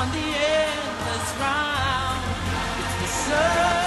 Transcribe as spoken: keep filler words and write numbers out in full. On the endless round, it's the sun.